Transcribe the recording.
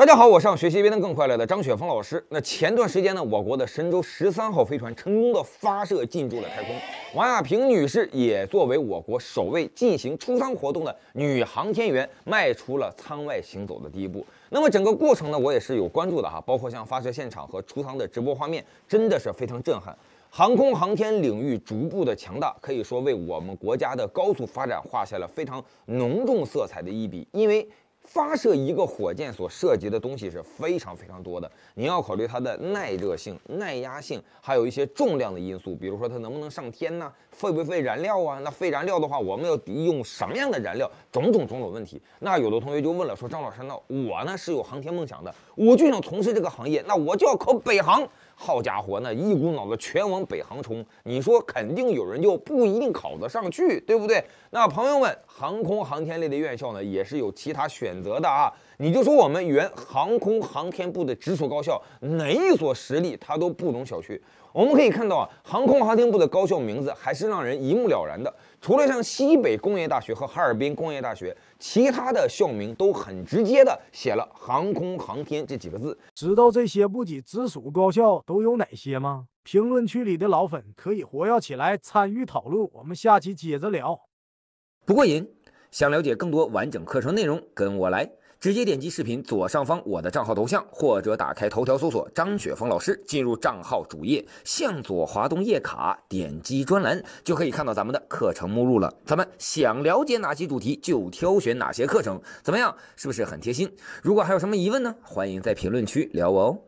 大家好，我是让学习变得更快乐的张雪峰老师。那前段时间呢，我国的神舟13号飞船成功的发射进入了太空，王亚平女士也作为我国首位进行出舱活动的女航天员，迈出了舱外行走的第一步。那么整个过程呢，我也是有关注的哈，包括像发射现场和出舱的直播画面，真的是非常震撼。 航空航天领域逐步的强大，可以说为我们国家的高速发展画下了非常浓重色彩的一笔。因为发射一个火箭所涉及的东西是非常多的，你要考虑它的耐热性、耐压性，还有一些重量的因素，比如说它能不能上天呐，费不费燃料啊？那费燃料的话，我们要用什么样的燃料？种种问题。那有的同学就问了，说张老师，那我呢是有航天梦想的，我就想从事这个行业，那我就要考北航。 好家伙呢，一股脑的全往北航冲，你说肯定有人就不一定考得上去，对不对？那朋友们，航空航天类的院校呢，也是有其他选择的啊。你就说我们原航空航天部的直属高校哪一所实力，它都不容小觑。我们可以看到啊，航空航天部的高校名字还是让人一目了然的。除了像西北工业大学和哈尔滨工业大学，其他的校名都很直接的写了“航空航天”这几个字。知道这些部级直属高校 都有哪些吗？评论区里的老粉可以活跃起来参与讨论，我们下期接着聊。不过瘾，想了解更多完整课程内容，跟我来，直接点击视频左上方我的账号头像，或者打开头条搜索张雪峰老师，进入账号主页，向左滑动页卡，点击专栏就可以看到咱们的课程目录了。咱们想了解哪些主题，就挑选哪些课程，怎么样？是不是很贴心？如果还有什么疑问呢，欢迎在评论区聊我哦。